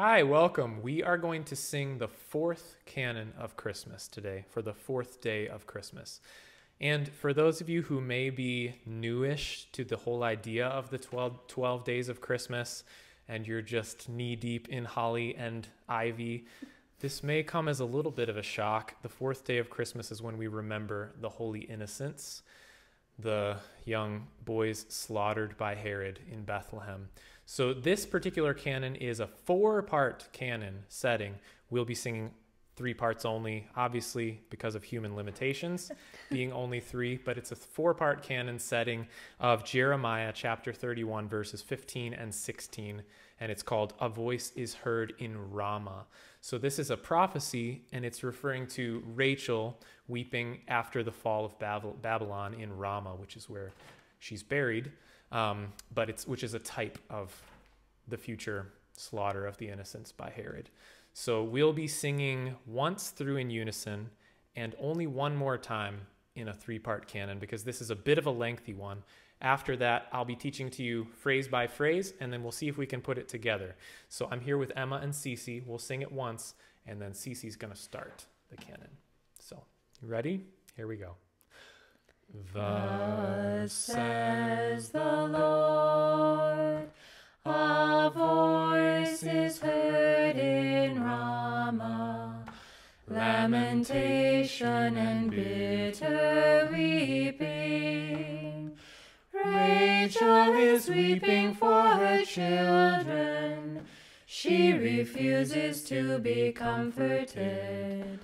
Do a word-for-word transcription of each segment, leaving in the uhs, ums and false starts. Hi, welcome. We are going to sing the fourth canon of Christmas today for the fourth day of Christmas. And for those of you who may be newish to the whole idea of the twelve, twelve days of Christmas, and you're just knee deep in holly and ivy, this may come as a little bit of a shock. The fourth day of Christmas is when we remember the holy innocents, the young boys slaughtered by Herod in Bethlehem. So this particular canon is a four-part canon setting. We'll be singing three parts only, obviously because of human limitations, being only three, but it's a four-part canon setting of Jeremiah chapter thirty-one, verses fifteen and sixteen, and it's called "A Voice is Heard in Ramah." So this is a prophecy, and it's referring to Rachel weeping after the fall of Babylon in Ramah, which is where she's buried. Um, but it's which is a type of the future slaughter of the innocents by Herod. So we'll be singing once through in unison and only one more time in a three-part canon because this is a bit of a lengthy one. After that, I'll be teaching to you phrase by phrase, and then we'll see if we can put it together. So I'm here with Emma and Cece. We'll sing it once, and then Cece's going to start the canon. So you ready? Here we go. Thus says the Lord, a voice is heard in Ramah, lamentation and bitter weeping. Rachel is weeping for her children, she refuses to be comforted.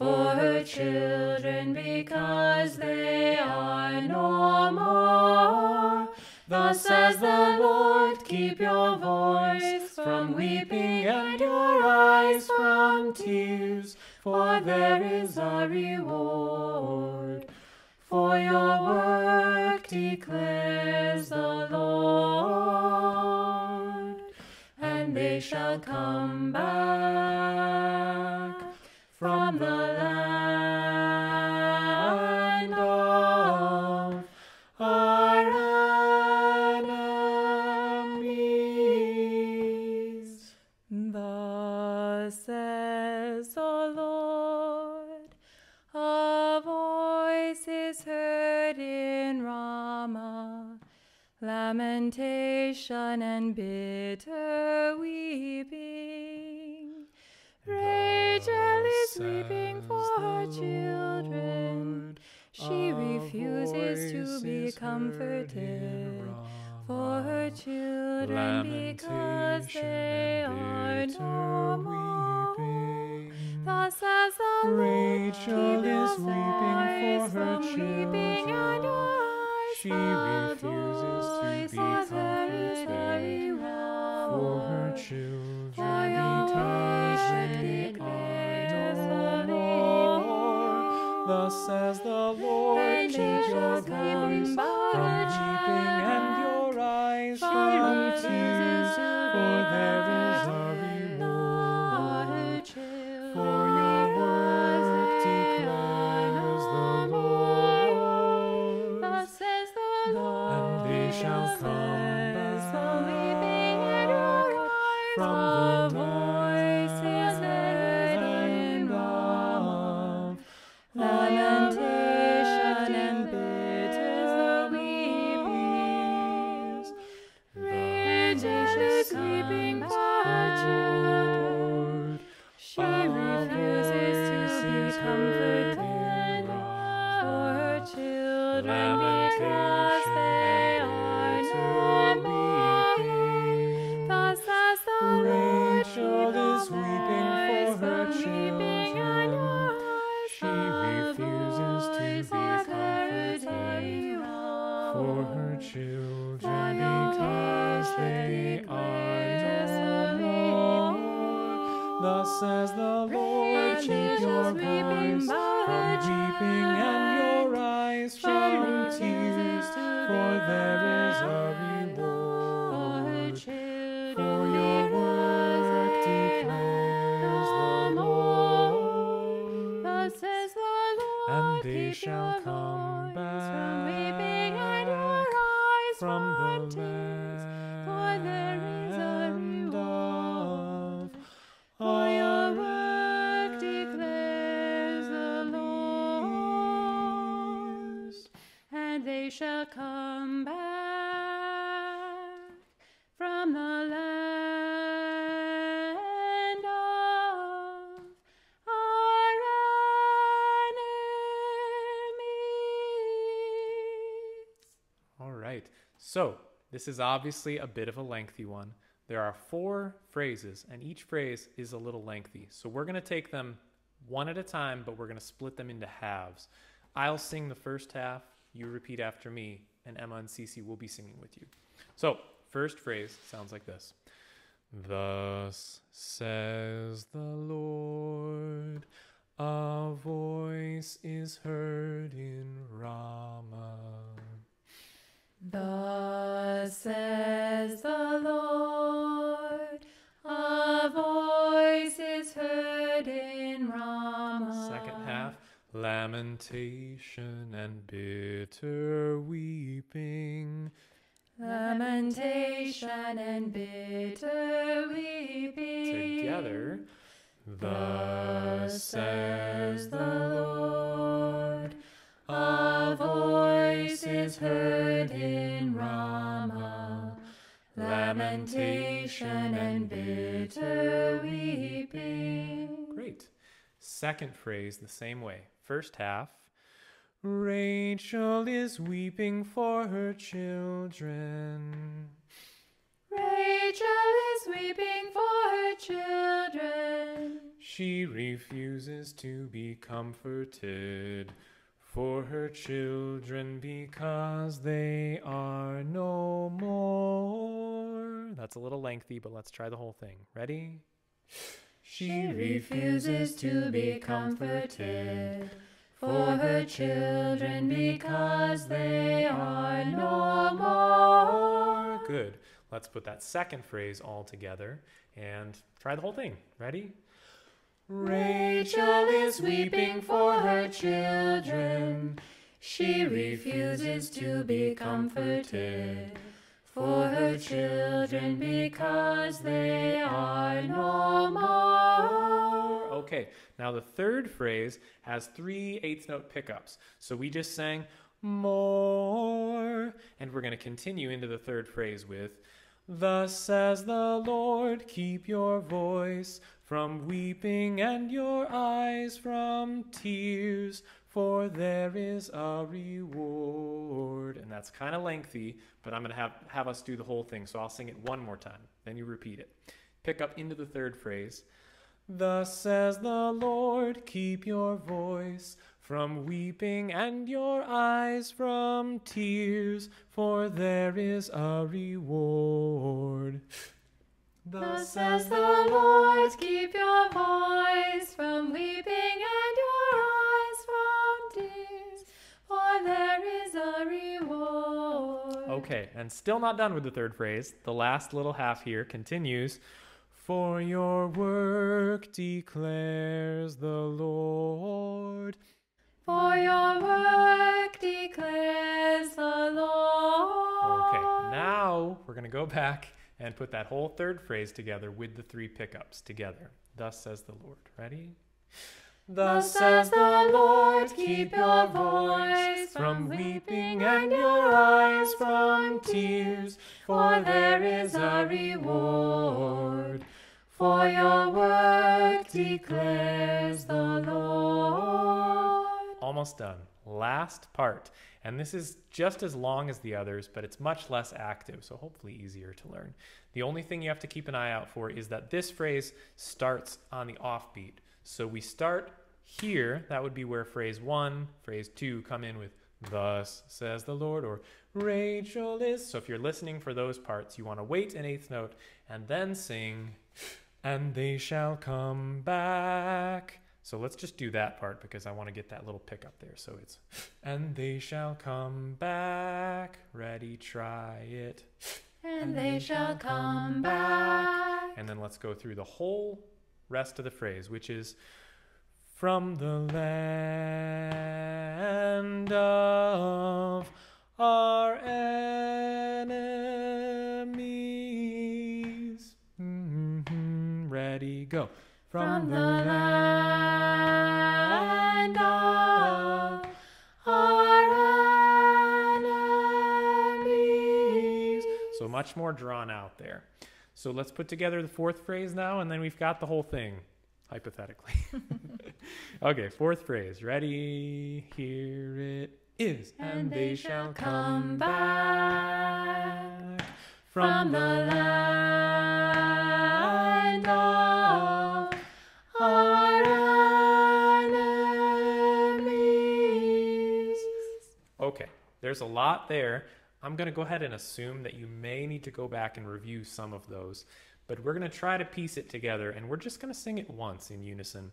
For her children, because they are no more. Thus says the Lord, keep your voice from weeping and your eyes from tears, for there is a reward for your work, declares the Lord. And they shall come back from the land of our enemies. Thus says the Lord, a voice is heard in Ramah, lamentation and bitter weeping. Rachel is weeping for her children, she refuses to be comforted. For her children, because they are no more. Thus says the Lord, keep your voice from weeping and your eyes from tears, for there is a reward for her children, for your work declares the Lord. Thus says the Lord, keep your voice from weeping and your eyes from tears, for there is a reward for your work declares the Lord. Thus says the Lord, and they shall come from the voices heard in Ramah, lamentation and bitter weeping. Rachel is weeping for her children, she refuses to be comforted. For her children, because they are no more. Thus says the Lord, Rachel is weeping for her children, she refuses to be comforted. For her children, because they are no more. Thus says the Lord, keep your voice from weeping and your eyes from tears, for there is a reward for your they shall come back weeping and your eyes from the land, for there is a reward shall come back from the land of our enemies. All right, so this is obviously a bit of a lengthy one. There are four phrases, and each phrase is a little lengthy. So we're going to take them one at a time, but we're going to split them into halves. I'll sing the first half, you repeat after me, and Emma and Cece will be singing with you. So, first phrase sounds like this. Thus says the Lord, a voice is heard in Ramah. Thus says the Lord, a voice is heard in Ramah. Second half, lamentation and bitter weeping. Lamentation and bitter weeping. Together, thus says the Lord, a voice is heard in Ramah, lamentation and bitter weeping. Great. Second phrase the same way. First half. Rachel is weeping for her children. Rachel is weeping for her children. She refuses to be comforted for her children, because they are no more. That's a little lengthy, but let's try the whole thing. Ready? She refuses to be comforted for her children, because they are no more. Good. Let's put that second phrase all together and try the whole thing. Ready? Rachel is weeping for her children. She refuses to be comforted for her children, because they are no more. Okay, now the third phrase has three eighth note pickups. So we just sang more, and we're going to continue into the third phrase with thus says the Lord, keep your voice from weeping and your eyes from tears, for there is a reward. And that's kind of lengthy, but I'm going to have, have us do the whole thing, so I'll sing it one more time, then you repeat it. Pick up into the third phrase. Thus says the Lord, keep your voice from weeping and your eyes from tears, for there is a reward. Thus says the Lord, keep your voice from weeping and your eyes from tears, for there is a reward. Okay, and still not done with the third phrase. The last little half here continues. For your work declares the Lord. For your work declares the Lord. Okay, now we're going to go back and put that whole third phrase together with the three pickups together. Thus says the Lord. Ready? Thus says the Lord, keep your voice from weeping and your eyes from tears, for there is a reward. For your work declares the Lord. Almost done. Last part. And this is just as long as the others, but it's much less active, so hopefully easier to learn. The only thing you have to keep an eye out for is that this phrase starts on the offbeat. So we start here. That would be where phrase one, phrase two come in with thus says the Lord, or Rachel is. So if you're listening for those parts, you want to wait an eighth note and then sing, and they shall come back. So let's just do that part, because I want to get that little pickup there. So it's, and they shall come back. Ready, try it. And they shall come back. And then let's go through the whole rest of the phrase, which is from the land of our enemies. Mm-hmm. Ready, go. From, From the land of our enemies. much more drawn out there. So let's put together the fourth phrase now, and then we've got the whole thing, hypothetically. Okay, fourth phrase. Ready? Here it is. And they shall come back from the land of our enemies. Okay, there's a lot there. I'm going to go ahead and assume that you may need to go back and review some of those, but we're going to try to piece it together, and we're just going to sing it once in unison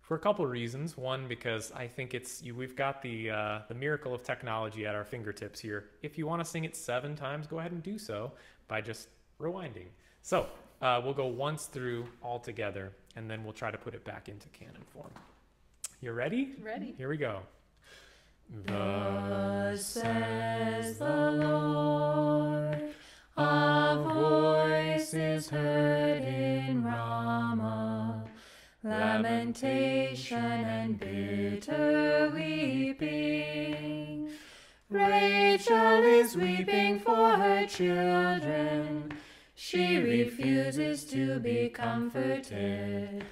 for a couple of reasons. One, because I think it's you, we've got the, uh, the miracle of technology at our fingertips here. If you want to sing it seven times, go ahead and do so by just rewinding. So uh, we'll go once through all together, and then we'll try to put it back into canon form. You ready? Ready. Here we go. Thus says the Lord, a voice is heard in Ramah, lamentation and bitter weeping. Rachel is weeping for her children, she refuses to be comforted.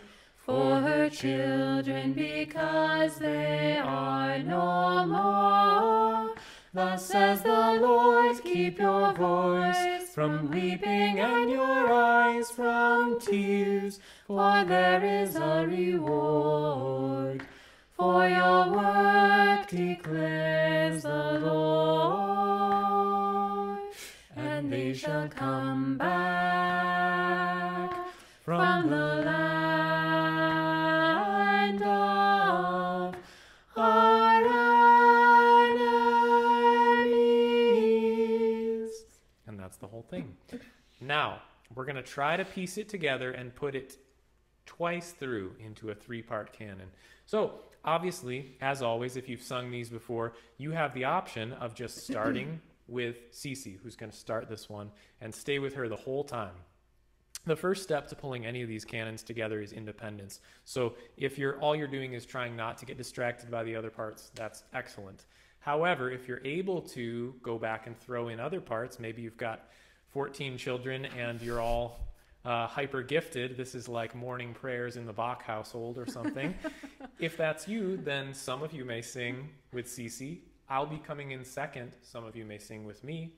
For her children, because they are no more. Thus says the Lord, keep your voice from weeping and your eyes from tears, for there is a reward for your work, declares the Lord. And they shall come back from the thing. Now, we're going to try to piece it together and put it twice through into a three-part canon. So, obviously, as always, if you've sung these before, you have the option of just starting with Cece, who's going to start this one, and stay with her the whole time. The first step to pulling any of these canons together is independence. So, if you're all you're doing is trying not to get distracted by the other parts, that's excellent. However, if you're able to go back and throw in other parts, maybe you've got fourteen children and you're all uh, hyper gifted. This is like morning prayers in the Bach household or something. If that's you, then some of you may sing with Cece. I'll be coming in second. Some of you may sing with me.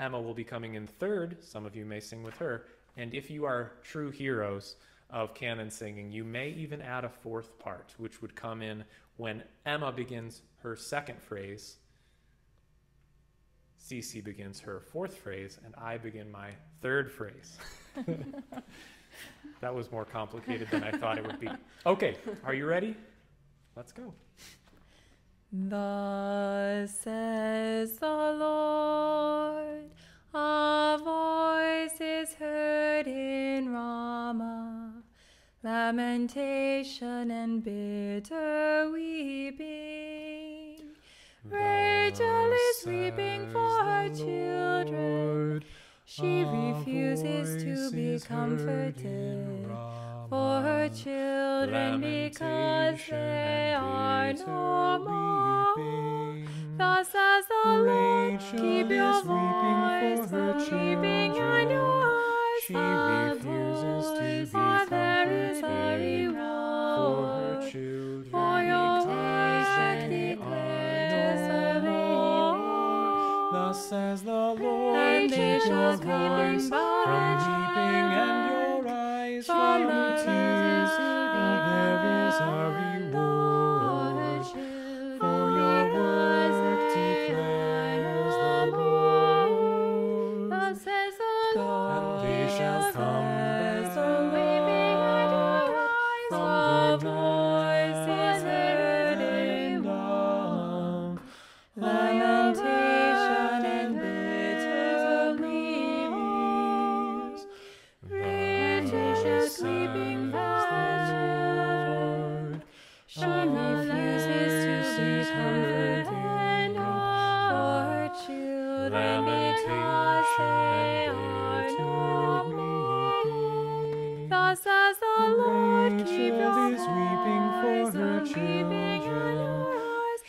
Emma will be coming in third. Some of you may sing with her. And if you are true heroes of canon singing, you may even add a fourth part, which would come in when Emma begins her second phrase, Cece begins her fourth phrase, and I begin my third phrase. That was more complicated than I thought it would be. Okay, are you ready? Let's go. Thus says the Lord, a voice is heard in Ramah, lamentation and bitter weeping. Rachel is weeping for her children, she refuses to be comforted. For her children, because they are no more. Thus says the Lord, keep your voice from weeping and your eyes from tears, for there is a reward for your work, declares the Lord. Thus says the Lord, and they shall come back from weeping and your eyes from tears, for there is a reward for your work, declares the Lord. Thus says the Lord, and they shall come.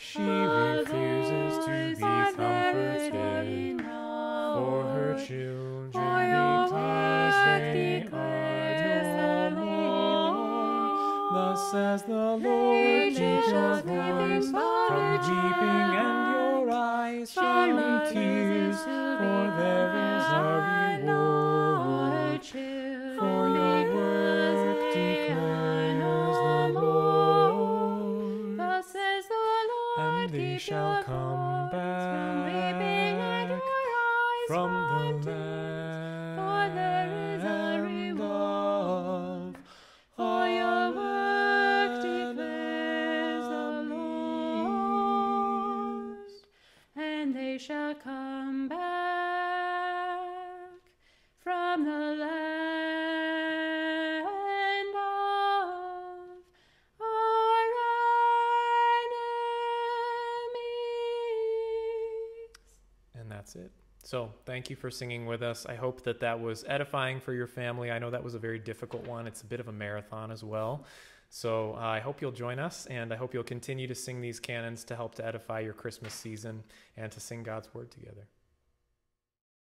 She refuses to be comforted, for her children because they are no more. Thus says the Lord, take your voice from weeping and your eyes from tears, for there is a reward for your work, declares the Lord. Thus says the Lord, and they shall come back from the land, for there is a reward for your work, declares the Lord. And they shall come back from the land of our enemies. And that's it. So thank you for singing with us. I hope that that was edifying for your family. I know that was a very difficult one. It's a bit of a marathon as well. So uh, I hope you'll join us, and I hope you'll continue to sing these canons to help to edify your Christmas season and to sing God's word together.